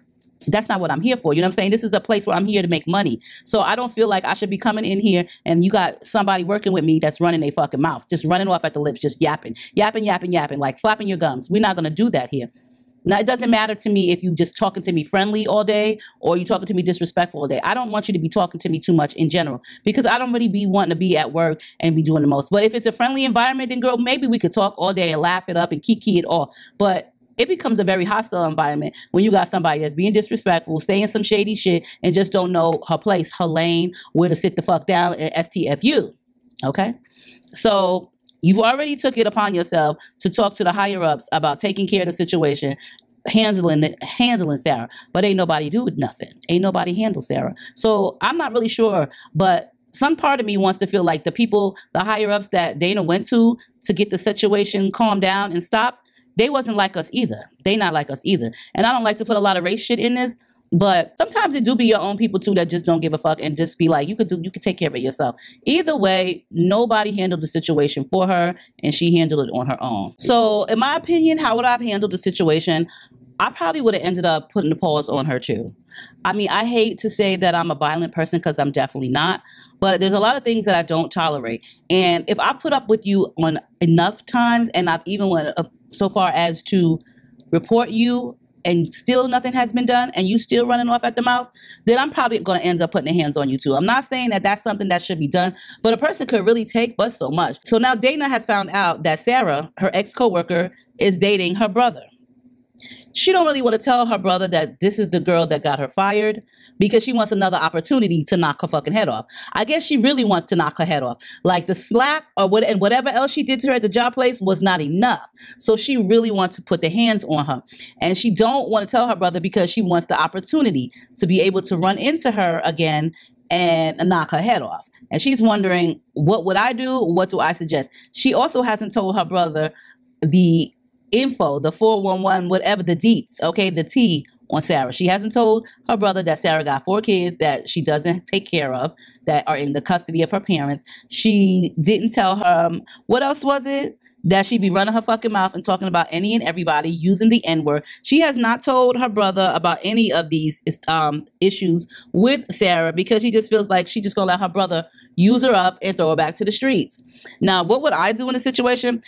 That's not what I'm here for. You know what I'm saying? This is a place where I'm here to make money. So I don't feel like I should be coming in here and you got somebody working with me that's running their fucking mouth, just running off at the lips, just yapping, yapping, yapping, yapping, like flapping your gums. We're not going to do that here. Now, it doesn't matter to me if you just talking to me friendly all day or you talking to me disrespectful all day. I don't want you to be talking to me too much in general because I don't really be wanting to be at work and be doing the most. But if it's a friendly environment, then, girl, maybe we could talk all day and laugh it up and kiki it all. But it becomes a very hostile environment when you got somebody that's being disrespectful, saying some shady shit, and just don't know her place, her lane, where to sit the fuck down, and STFU, okay? So you've already took it upon yourself to talk to the higher-ups about taking care of the situation, handling Sarah, but ain't nobody do nothing. Ain't nobody handle Sarah. So I'm not really sure, but some part of me wants to feel like the people, the higher-ups that Dana went to get the situation calmed down and stopped, they wasn't like us either. They not like us either. And I don't like to put a lot of race shit in this, but sometimes it do be your own people, too, that just don't give a fuck and just be like, you could take care of it yourself. Either way, nobody handled the situation for her, and she handled it on her own. So in my opinion, how would I have handled the situation? I probably would have ended up putting the pause on her, too. I mean, I hate to say that I'm a violent person because I'm definitely not, but there's a lot of things that I don't tolerate. And if I've put up with you on enough times and I've even went up so far as to report you, and still nothing has been done, and you still running off at the mouth, then I'm probably going to end up putting the hands on you too. I'm not saying that that's something that should be done, but a person could really take but so much. So now Dana has found out that Sarah, her ex-coworker, is dating her brother. She don't really want to tell her brother that this is the girl that got her fired because she wants another opportunity to knock her fucking head off. I guess she really wants to knock her head off. Like the slap or whatever else she did to her at the job place was not enough. So she really wants to put the hands on her. And she don't want to tell her brother because she wants the opportunity to be able to run into her again and knock her head off. And she's wondering, what would I do? What do I suggest? She also hasn't told her brother the info, the 411, whatever, the deets, okay, the T on Sarah. She hasn't told her brother that Sarah got 4 kids that she doesn't take care of, that are in the custody of her parents. She didn't tell her, what else was it? That she'd be running her fucking mouth and talking about any and everybody, using the N-word. She has not told her brother about any of these issues with Sarah because she just feels like she just gonna let her brother use her up and throw her back to the streets. Now, what would I do in a situation?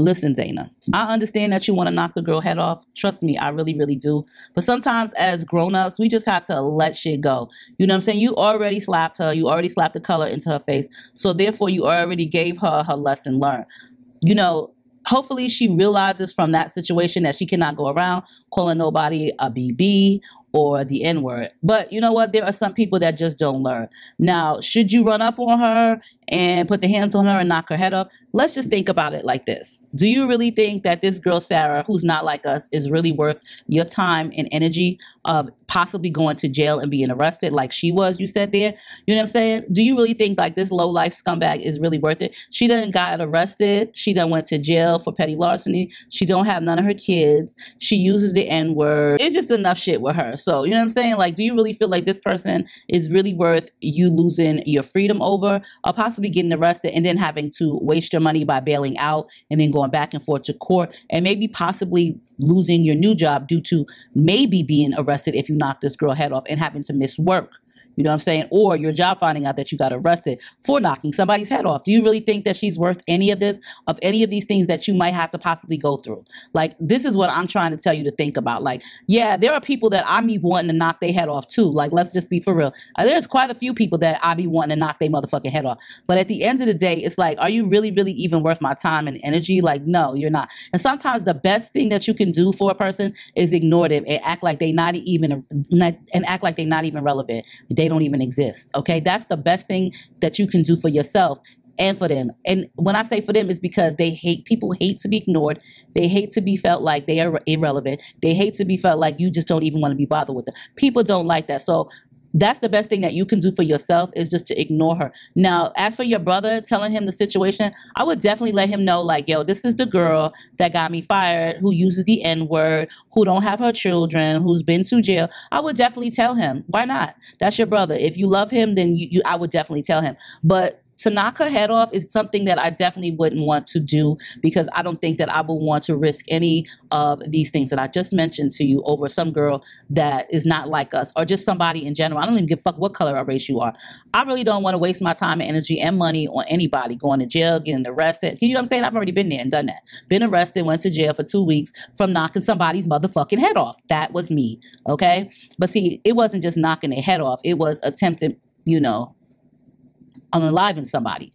Listen, Dana, I understand that you want to knock the girl head off. Trust me, I really, really do. But sometimes as grown-ups, we just have to let shit go. You know what I'm saying? You already slapped her. You already slapped the color into her face. So therefore, you already gave her her lesson learned. You know, hopefully she realizes from that situation that she cannot go around calling nobody a BB or the N-word. But you know what? There are some people that just don't learn. Now, should you run up on her and put the hands on her and knock her head off? Let's just think about it like this. Do you really think that this girl, Sarah, who's not like us, is really worth your time and energy of possibly going to jail and being arrested like she was, you said there? You know what I'm saying? Do you really think like this low-life scumbag is really worth it? She done got arrested. She done went to jail for petty larceny. She don't have none of her kids. She uses the N-word. It's just enough shit with her. So, you know what I'm saying? Like, do you really feel like this person is really worth you losing your freedom over, or possibly getting arrested and then having to waste your money by bailing out and then going back and forth to court and maybe possibly losing your new job due to maybe being arrested if you knock this girl head off and having to miss work? You know what I'm saying? Or your job finding out that you got arrested for knocking somebody's head off. Do you really think that she's worth any of this, of any of these things that you might have to possibly go through? Like, this is what I'm trying to tell you to think about. Like, yeah, there are people that I be wanting to knock their head off too. Like, let's just be for real. There's quite a few people that I be wanting to knock their motherfucking head off. But at the end of the day, it's like, are you really, really even worth my time and energy? Like, no, you're not. And sometimes the best thing that you can do for a person is ignore them and act like they not even relevant. They don't even exist. Okay, that's the best thing that you can do for yourself and for them. And when I say for them, it's because they hate, people hate to be ignored. They hate to be felt like they are irrelevant. They hate to be felt like you just don't even want to be bothered with them. People don't like that. So that's the best thing that you can do for yourself, is just to ignore her. Now, as for your brother, telling him the situation, I would definitely let him know, like, yo, this is the girl that got me fired, who uses the N-word, who don't have her children, who's been to jail. I would definitely tell him. Why not? That's your brother. If you love him, then I would definitely tell him. But to knock her head off is something that I definitely wouldn't want to do, because I don't think that I would want to risk any of these things that I just mentioned to you over some girl that is not like us, or just somebody in general. I don't even give a fuck what color or race you are. I really don't want to waste my time and energy and money on anybody going to jail, getting arrested. You know what I'm saying? I've already been there and done that. Been arrested, went to jail for 2 weeks from knocking somebody's motherfucking head off. That was me, okay? But see, it wasn't just knocking their head off. It was attempting, you know, unaliving somebody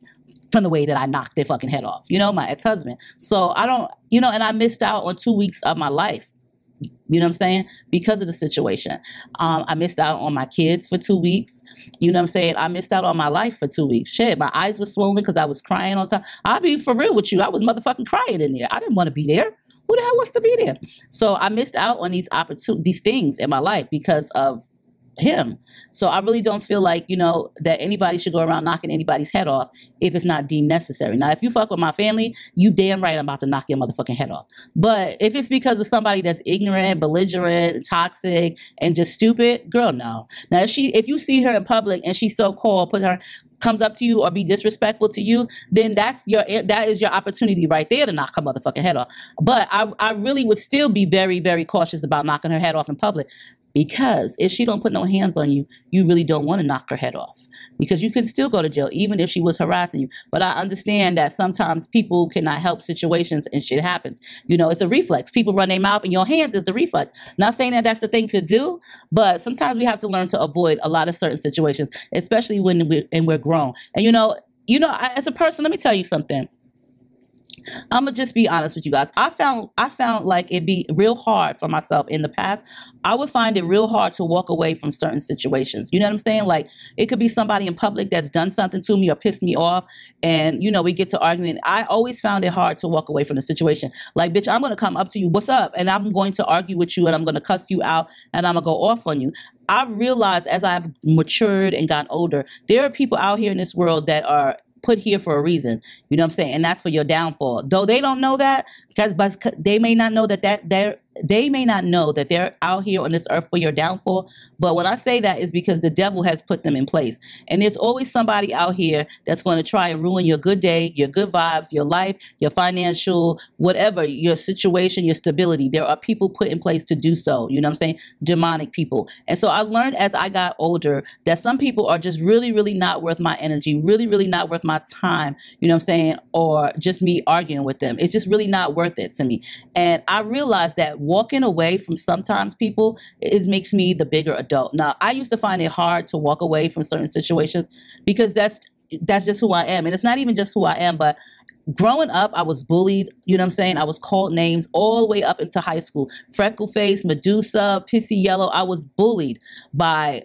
from the way that I knocked their fucking head off, you know, my ex-husband. So I don't, you know, and I missed out on 2 weeks of my life, you know what I'm saying, because of the situation. I missed out on my kids for 2 weeks, you know what I'm saying. I missed out on my life for 2 weeks. Shit, my eyes were swollen because I was crying all the time. I'll be for real with you. I was motherfucking crying in there. I didn't want to be there. Who the hell wants to be there? So I missed out on these opportunities, these things in my life because of him. So I really don't feel like, you know, that anybody should go around knocking anybody's head off if it's not deemed necessary. Now, if you fuck with my family, you damn right I'm about to knock your motherfucking head off. But if it's because of somebody that's ignorant, belligerent, toxic, and just stupid, girl, no. Now, if you see her in public and she's so cold, comes up to you or be disrespectful to you, then that is your opportunity right there to knock her motherfucking head off. But I really would still be very, very cautious about knocking her head off in public. Because if she don't put no hands on you, you really don't want to knock her head off, because you can still go to jail even if she was harassing you. But I understand that sometimes people cannot help situations and shit happens. You know, it's a reflex. People run their mouth and your hands is the reflex. Not saying that that's the thing to do, but sometimes we have to learn to avoid a lot of certain situations, especially when we're grown. And as a person, let me tell you something. I'm gonna just be honest with you guys. I found like it'd be real hard for myself in the past. I would find it real hard to walk away from certain situations. You know what I'm saying? Like, it could be somebody in public that's done something to me or pissed me off, and, you know, we get to arguing. I always found it hard to walk away from the situation. Like, bitch, I'm gonna come up to you, what's up? And I'm going to argue with you, and I'm gonna cuss you out, and I'm gonna go off on you. I realized as I've matured and gotten older, there are people out here in this world that are put here for a reason, you know what I'm saying, and that's for your downfall. Though they don't know that, because they may not know that they're out here on this earth for your downfall. But when I say that, is because the devil has put them in place. And there's always somebody out here that's going to try and ruin your good day, your good vibes, your life, your financial, whatever, your situation, your stability. There are people put in place to do so. You know what I'm saying? Demonic people. And so I learned as I got older that some people are just really, really not worth my energy, really, really not worth my time, you know what I'm saying? Or just me arguing with them. It's just really not worth it to me. And I realized that walking away from sometimes people, it makes me the bigger adult. Now, I used to find it hard to walk away from certain situations because that's just who I am. And it's not even just who I am, but growing up, I was bullied, you know what I'm saying? I was called names all the way up into high school. Freckle face, Medusa, Pissy Yellow. I was bullied by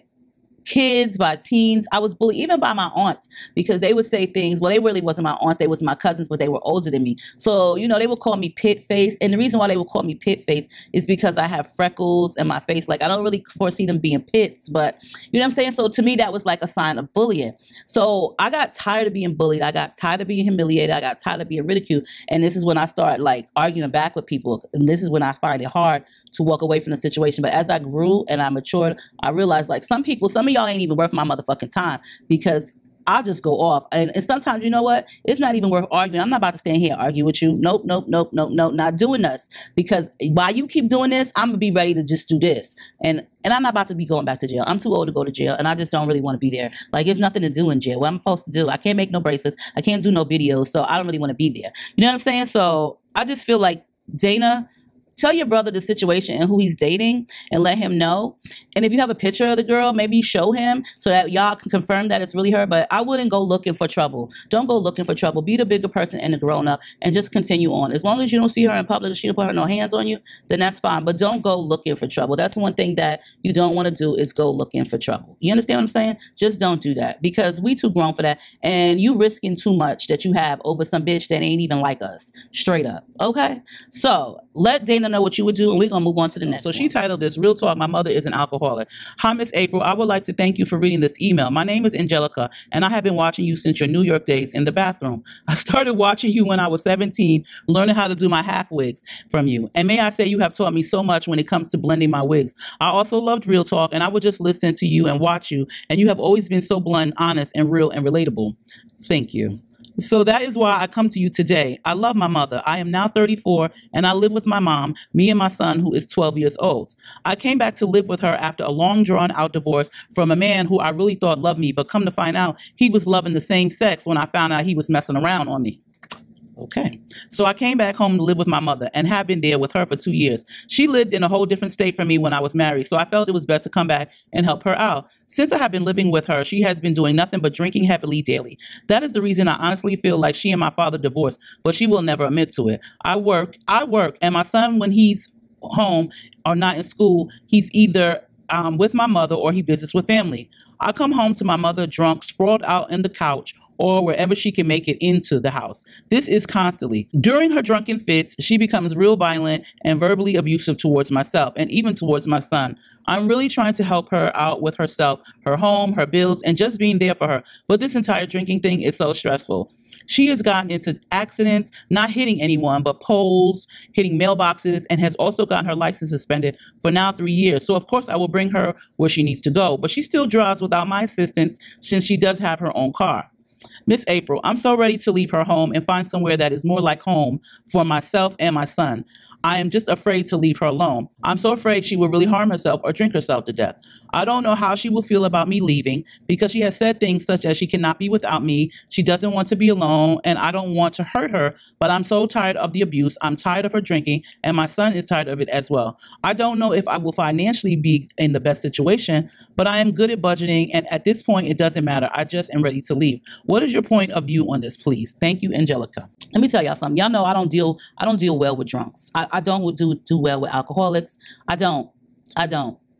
kids, by teens. I was bullied even by my aunts, because they would say things. Well, they really wasn't my aunts, they was my cousins, but they were older than me. So, you know, they would call me pit face. And the reason why they would call me pit face is because I have freckles in my face. Like, I don't really foresee them being pits, but you know what I'm saying? So to me, that was like a sign of bullying. So I got tired of being bullied. I got tired of being humiliated. I got tired of being ridiculed. And this is when I started like arguing back with people. And this is when I find it hard to walk away from the situation. But as I grew and I matured, I realized like some people, some of y'all ain't even worth my motherfucking time, because I'll just go off. And sometimes, you know what? It's not even worth arguing. I'm not about to stand here and argue with you. Nope, nope, nope, nope, nope. Not doing this. Because while you keep doing this, I'm going to be ready to just do this. And I'm not about to be going back to jail. I'm too old to go to jail, and I just don't really want to be there. Like, it's nothing to do in jail. What I'm supposed to do? I can't make no bracelets. I can't do no videos, so I don't really want to be there. You know what I'm saying? So I just feel like, Dana, tell your brother the situation and who he's dating and let him know. And if you have a picture of the girl, maybe show him so that y'all can confirm that it's really her. But I wouldn't go looking for trouble. Don't go looking for trouble. Be the bigger person and the grown up and just continue on. As long as you don't see her in public and she don't put her no hands on you, then that's fine. But don't go looking for trouble. That's one thing that you don't want to do is go looking for trouble. You understand what I'm saying? Just don't do that because we too grown for that. And you risking too much that you have over some bitch that ain't even like us. Straight up. Okay? So let Dana know what you would do, and we're gonna move on to the next one. She titled this Real Talk, My Mother is an Alcoholic. Hi, Miss April. I would like to thank you for reading this email. My name is Angelica, and I have been watching you since your New York days in the bathroom. I started watching you when I was 17, learning how to do my half wigs from you. And may I say you have taught me so much when it comes to blending my wigs. I also loved Real Talk, and I would just listen to you and watch you, and you have always been so blunt, honest, and real and relatable. Thank you. So that is why I come to you today. I love my mother. I am now 34, and I live with my mom, me and my son, who is 12 years old. I came back to live with her after a long, drawn-out divorce from a man who I really thought loved me, but come to find out, he was loving the same sex when I found out he was messing around on me. Okay. So I came back home to live with my mother and have been there with her for 2 years. She lived in a whole different state from me when I was married, so I felt it was best to come back and help her out. Since I have been living with her, she has been doing nothing but drinking heavily daily. That is the reason I honestly feel like she and my father divorced, but she will never admit to it. I work, and my son, when he's home or not in school, he's either with my mother or he visits with family. I come home to my mother drunk, sprawled out on the couch, or wherever she can make it into the house. This is constantly. During her drunken fits, she becomes real violent and verbally abusive towards myself and even towards my son. I'm really trying to help her out with herself, her home, her bills, and just being there for her. But this entire drinking thing is so stressful. She has gotten into accidents, not hitting anyone, but poles, hitting mailboxes, and has also gotten her license suspended for now 3 years. So, of course, I will bring her where she needs to go. But she still drives without my assistance since she does have her own car. Miss April, I'm so ready to leave her home and find somewhere that is more like home for myself and my son. I am just afraid to leave her alone. I'm so afraid she will really harm herself or drink herself to death. I don't know how she will feel about me leaving because she has said things such as she cannot be without me, she doesn't want to be alone, and I don't want to hurt her, but I'm so tired of the abuse. I'm tired of her drinking, and my son is tired of it as well. I don't know if I will financially be in the best situation, but I am good at budgeting, and at this point, it doesn't matter. I just am ready to leave. What is your point of view on this, please? Thank you, Angelica. Let me tell y'all something. Y'all know I don't deal well with drunks. I don't do well with alcoholics. I don't.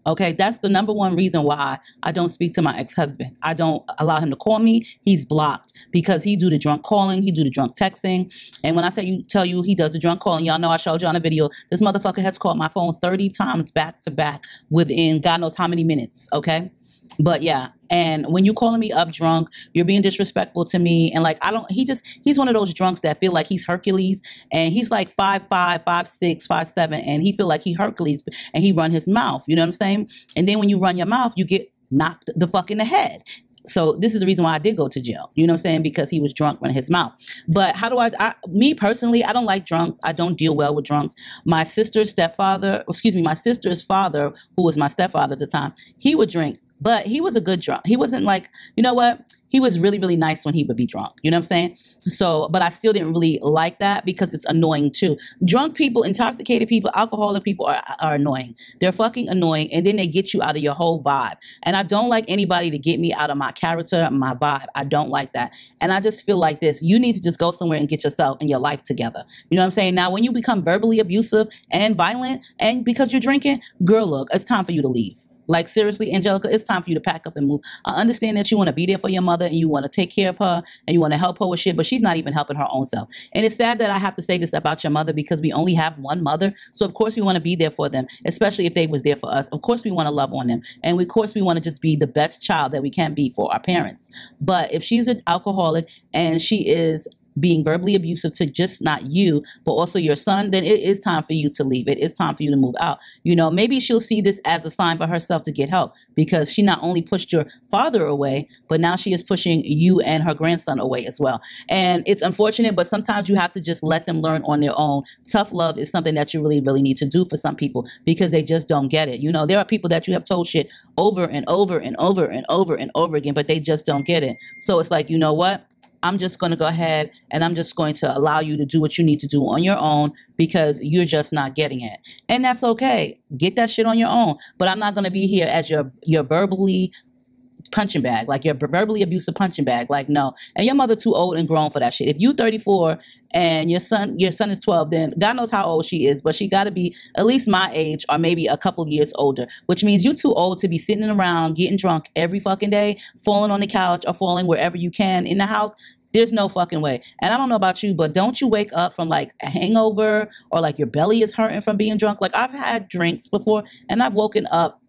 Okay, that's the number one reason why I don't speak to my ex-husband. I don't allow him to call me. He's blocked because he do the drunk calling. He do the drunk texting. And when I say tell you he does the drunk calling, y'all know I showed you on a video. This motherfucker has called my phone 30 times back to back within God knows how many minutes. Okay. But yeah, and when you calling me up drunk, you're being disrespectful to me. And like, he's one of those drunks that feel like he's Hercules, and he's like 5'5", 5'6", 5'7", and he feel like he Hercules, and he run his mouth, you know what I'm saying? And then when you run your mouth, you get knocked the fuck in the head. So this is the reason why I did go to jail, you know what I'm saying? Because he was drunk running his mouth. But how do me personally, I don't like drunks. I don't deal well with drunks. My sister's stepfather, excuse me, my sister's father, who was my stepfather at the time, he would drink. But he was a good drunk. He wasn't like, you know what? He was really, really nice when he would be drunk. You know what I'm saying? So, but I still didn't really like that because it's annoying too. Drunk people, intoxicated people, alcoholic people are annoying. They're fucking annoying. And then they get you out of your whole vibe. And I don't like anybody to get me out of my character, my vibe. I don't like that. And I just feel like this. You need to just go somewhere and get yourself and your life together. You know what I'm saying? Now, when you become verbally abusive and violent and because you're drinking, girl, look, it's time for you to leave. Like, seriously, Angelica, it's time for you to pack up and move. I understand that you want to be there for your mother and you want to take care of her and you want to help her with shit, but she's not even helping her own self. And it's sad that I have to say this about your mother because we only have one mother. So, of course, we want to be there for them, especially if they was there for us. Of course, we want to love on them. And, of course, we want to just be the best child that we can be for our parents. But if she's an alcoholic and she is being verbally abusive to just not you, but also your son, then it is time for you to leave. It is time for you to move out. You know, maybe she'll see this as a sign for herself to get help, because she not only pushed your father away, but now she is pushing you and her grandson away as well. And it's unfortunate, but sometimes you have to just let them learn on their own. Tough love is something that you really, really need to do for some people, because they just don't get it. You know, there are people that you have told shit over and over and over and over and over again, but they just don't get it. So it's like, you know what? I'm just going to go ahead and I'm just going to allow you to do what you need to do on your own, because you're just not getting it. And that's okay. Get that shit on your own. But I'm not going to be here as your verbally punching bag, like your verbally abusive punching bag. Like, no. And your mother too old and grown for that shit. If you 34 and your son is 12, then God knows how old she is, but she got to be at least my age or maybe a couple years older, which means you too old to be sitting around getting drunk every fucking day, falling on the couch or falling wherever you can in the house. There's no fucking way. And I don't know about you, but don't you wake up from like a hangover or like your belly is hurting from being drunk? Like, I've had drinks before and I've woken up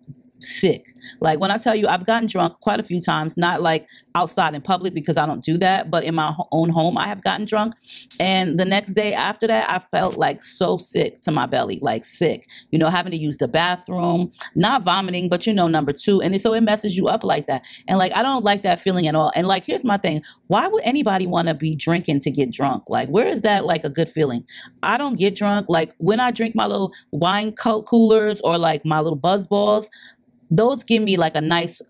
sick. Like, when I tell you I've gotten drunk quite a few times, not like outside in public because I don't do that, but in my own home I have gotten drunk, and the next day after that I felt like so sick to my belly, like sick, you know, having to use the bathroom, not vomiting, but you know, number two. And so it messes you up like that, and like, I don't like that feeling at all. And like, here's my thing, why would anybody want to be drinking to get drunk? Like, where is that like a good feeling? I don't get drunk. Like, when I drink my little wine coolers or like my little buzz balls, those give me like a nice,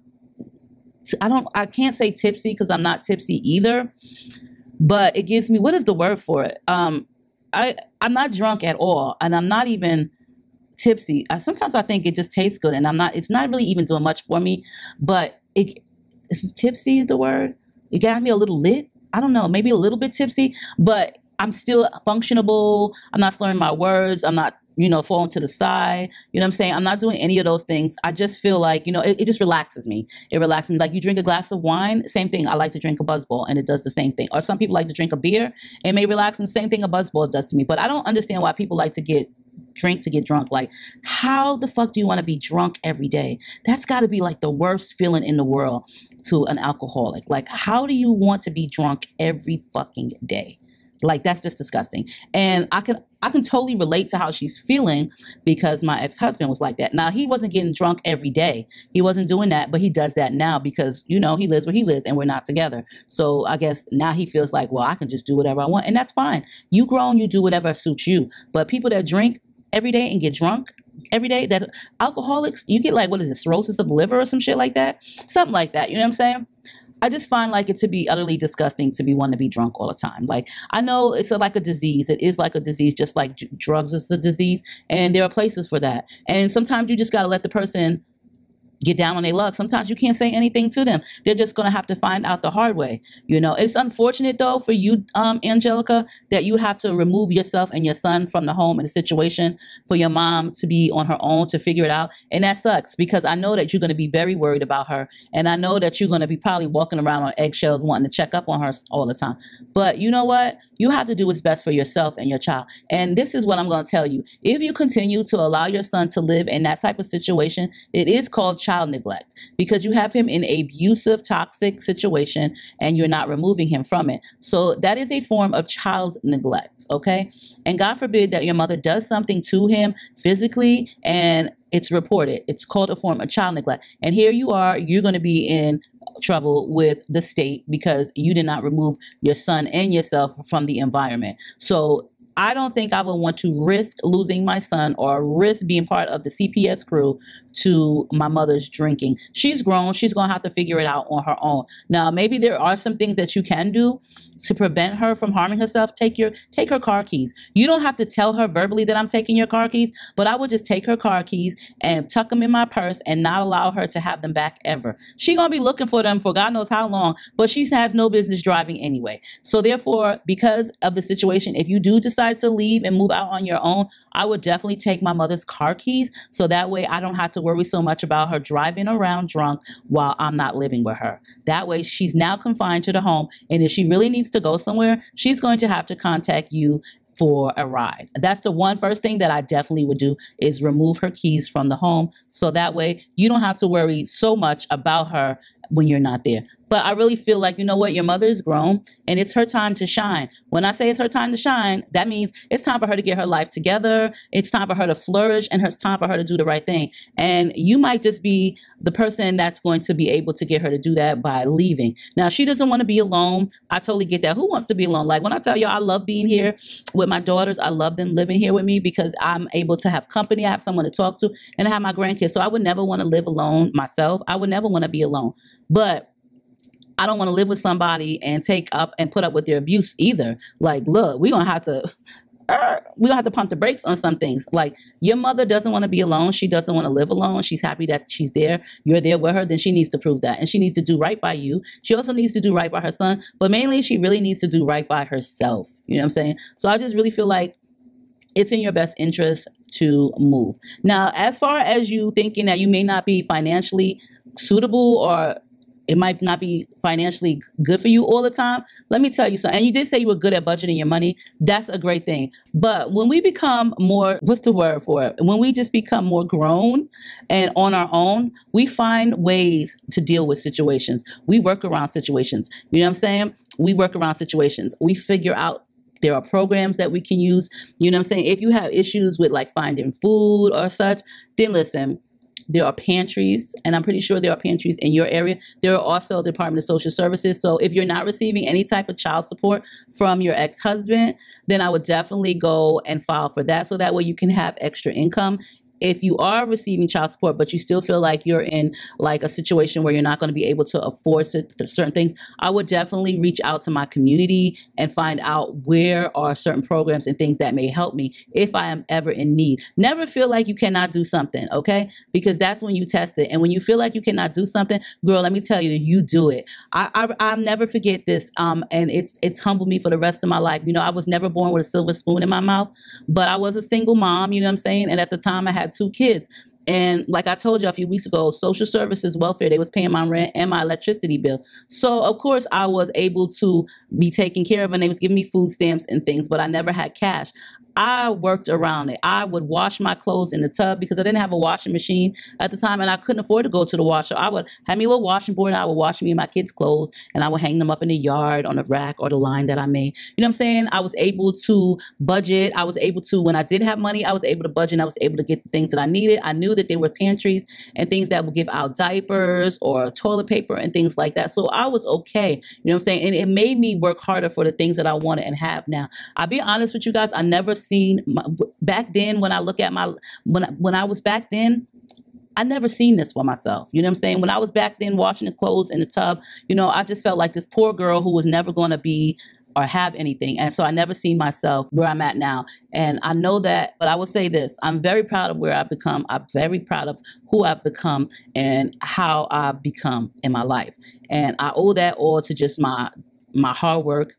I can't say tipsy because I'm not tipsy either, but it gives me, what is the word for it? I'm not drunk at all, and I'm not even tipsy. Sometimes I think it just tastes good, and it's not really even doing much for me, but tipsy is the word. It got me a little lit. I don't know, maybe a little bit tipsy, but I'm still functionable. I'm not slurring my words. I'm not, you know, falling to the side. You know what I'm saying? I'm not doing any of those things. I just feel like, you know, it just relaxes me. It relaxes me. Like, you drink a glass of wine, same thing. I like to drink a buzzball and it does the same thing. Or some people like to drink a beer. It may relax them. Same thing a buzzball does to me. But I don't understand why people like to get drunk. Like, how the fuck do you want to be drunk every day? That's got to be like the worst feeling in the world to an alcoholic. Like, how do you want to be drunk every fucking day? Like, that's just disgusting. And I can totally relate to how she's feeling, because my ex-husband was like that. Now, he wasn't getting drunk every day. He wasn't doing that, but he does that now because, you know, he lives where he lives and we're not together. So I guess now he feels like, well, I can just do whatever I want. And that's fine. You grown, you do whatever suits you. But people that drink every day and get drunk every day, that alcoholics, you get like, what is it, cirrhosis of the liver or some shit like that? Something like that. You know what I'm saying? I just find like it to be utterly disgusting to be wanting to be drunk all the time. Like, I know it's like a disease. It is like a disease, just like drugs is a disease. And there are places for that. And sometimes you just got to let the person get down on their luck. Sometimes you can't say anything to them. They're just going to have to find out the hard way. You know, it's unfortunate though for you, Angelica, that you have to remove yourself and your son from the home and the situation for your mom to be on her own to figure it out. And that sucks, because I know that you're going to be very worried about her. And I know that you're going to be probably walking around on eggshells wanting to check up on her all the time. But you know what? You have to do what's best for yourself and your child. And this is what I'm going to tell you. If you continue to allow your son to live in that type of situation, it is called child neglect, because you have him in an abusive, toxic situation and you're not removing him from it. So that is a form of child neglect, okay? And God forbid that your mother does something to him physically and it's reported. It's called a form of child neglect. And here you are, you're going to be in trouble with the state because you did not remove your son and yourself from the environment. So I don't think I would want to risk losing my son or risk being part of the CPS crew to my mother's drinking. She's grown. She's going to have to figure it out on her own. Now, maybe there are some things that you can do to prevent her from harming herself. Take her car keys. You don't have to tell her verbally that I'm taking your car keys, but I would just take her car keys and tuck them in my purse and not allow her to have them back ever. She's going to be looking for them for God knows how long, but she has no business driving anyway. So therefore, because of the situation, if you do decide to leave and move out on your own, I would definitely take my mother's car keys, so that way I don't have to worry so much about her driving around drunk while I'm not living with her. That way she's now confined to the home, and if she really needs to go somewhere, she's going to have to contact you for a ride. That's the first thing that I definitely would do, is remove her keys from the home, so that way you don't have to worry so much about her when you're not there. But I really feel like, you know what, your mother is grown and it's her time to shine. When I say it's her time to shine, that means it's time for her to get her life together. It's time for her to flourish, and it's time for her to do the right thing. And you might just be the person that's going to be able to get her to do that by leaving. Now, she doesn't want to be alone. I totally get that. Who wants to be alone? Like when I tell you I love being here with my daughters, I love them living here with me because I'm able to have company. I have someone to talk to, and I have my grandkids. So I would never want to live alone myself. I would never want to be alone. But I don't want to live with somebody and take up and put up with their abuse either. Like, look, we're going to have to pump the brakes on some things. Like, your mother doesn't want to be alone. She doesn't want to live alone. She's happy that she's there. You're there with her. Then she needs to prove that. And she needs to do right by you. She also needs to do right by her son. But mainly, she really needs to do right by herself. You know what I'm saying? So I just really feel like it's in your best interest to move. Now, as far as you thinking that you may not be financially suitable or it might not be financially good for you all the time, let me tell you something. And you did say you were good at budgeting your money. That's a great thing. But when we become more, what's the word for it? When we just become more grown and on our own, we find ways to deal with situations. We work around situations. You know what I'm saying? We work around situations. We figure out there are programs that we can use. You know what I'm saying? If you have issues with like finding food or such, then listen, there are pantries, and I'm pretty sure there are pantries in your area. There are also the Department of Social Services. So if you're not receiving any type of child support from your ex-husband, then I would definitely go and file for that. So that way you can have extra income. If you are receiving child support, but you still feel like you're in like a situation where you're not going to be able to afford certain things, I would definitely reach out to my community and find out where are certain programs and things that may help me if I am ever in need. Never feel like you cannot do something, okay? Because that's when you test it. And when you feel like you cannot do something, girl, let me tell you, you do it. I'll never forget this, and it's humbled me for the rest of my life. You know, I was never born with a silver spoon in my mouth, but I was a single mom, you know what I'm saying? And at the time, I had two kids. And like I told you a few weeks ago, social services, welfare, they was paying my rent and my electricity bill. So of course I was able to be taken care of, and they was giving me food stamps and things, but I never had cash. I worked around it. I would wash my clothes in the tub because I didn't have a washing machine at the time, and I couldn't afford to go to the washer. I would have me a little washing board, and I would wash me and my kids' clothes, and I would hang them up in the yard on the rack or the line that I made. You know what I'm saying? I was able to budget. I was able to, when I did have money, I was able to budget, and I was able to get the things that I needed. I knew that there were pantries and things that would give out diapers or toilet paper and things like that. So I was okay. You know what I'm saying? And it made me work harder for the things that I wanted and have now. I'll be honest with you guys, I never seen back then when I look at my when I was back then, I never seen this for myself. You know what I'm saying? When I was back then washing the clothes in the tub, you know, I just felt like this poor girl who was never going to be or have anything. And so I never seen myself where I'm at now. And I know that, but I will say this, I'm very proud of where I've become. I'm very proud of who I've become and how I've become in my life. And I owe that all to just my hard work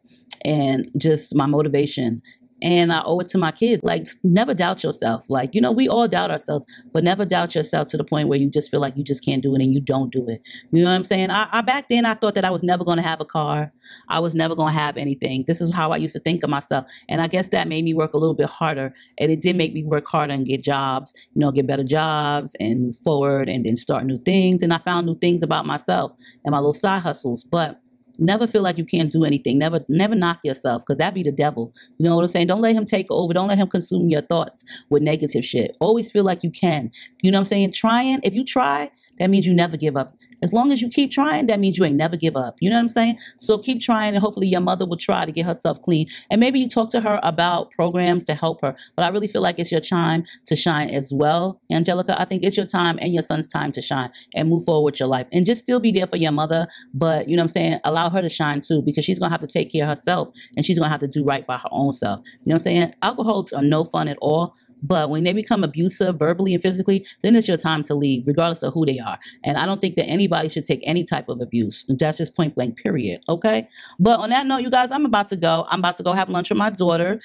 and just my motivation. And I owe it to my kids. Like, never doubt yourself. Like, you know, we all doubt ourselves, but never doubt yourself to the point where you just feel like you just can't do it and you don't do it. You know what I'm saying? I back then, I thought that I was never going to have a car. I was never going to have anything. This is how I used to think of myself. And I guess that made me work a little bit harder. And it did make me work harder and get jobs, you know, get better jobs and move forward and then start new things. And I found new things about myself and my little side hustles. But never feel like you can't do anything. Never knock yourself, because that be the devil. You know what I'm saying? Don't let him take over. Don't let him consume your thoughts with negative shit. Always feel like you can. You know what I'm saying? Trying. If you try, that means you never give up. As long as you keep trying, that means you ain't never give up. You know what I'm saying? So keep trying, and hopefully your mother will try to get herself clean. And maybe you talk to her about programs to help her. But I really feel like it's your time to shine as well, Angelica. I think it's your time and your son's time to shine and move forward with your life. And just still be there for your mother. But, you know what I'm saying, allow her to shine too, because she's going to have to take care of herself, and she's going to have to do right by her own self. You know what I'm saying? Alcoholics are no fun at all. But when they become abusive verbally and physically, then it's your time to leave, regardless of who they are. And I don't think that anybody should take any type of abuse. That's just point blank, period. Okay. But on that note, you guys, I'm about to go. I'm about to go have lunch with my daughter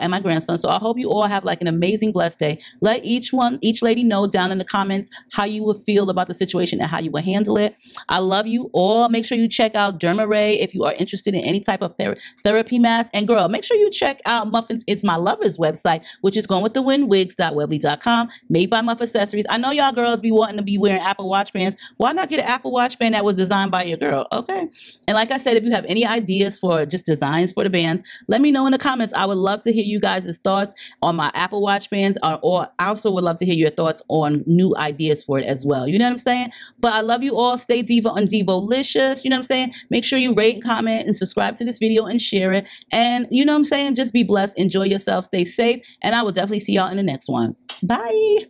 and my grandson. So I hope you all have like an amazing, blessed day. Let each lady know down in the comments how you would feel about the situation and how you would handle it. I love you all. Make sure you check out Dermarays if you are interested in any type of therapy mask. And girl, make sure you check out Muffins It's My Lover's website, which is going with the AfterWindWigs.webley.com. Made by Muff Accessories. I know y'all girls be wanting to be wearing Apple Watch bands. Why not get an Apple Watch band that was designed by your girl? Okay. And like I said, if you have any ideas for just designs for the bands, let me know in the comments. I would love to hear you guys' thoughts on my Apple Watch bands, or I also would love to hear your thoughts on new ideas for it as well. You know what I'm saying? But I love you all. Stay Diva on Divolicious. You know what I'm saying? Make sure you rate and comment and subscribe to this video and share it. And you know what I'm saying? Just be blessed. Enjoy yourself. Stay safe. And I will definitely see y'all in the next one. Bye.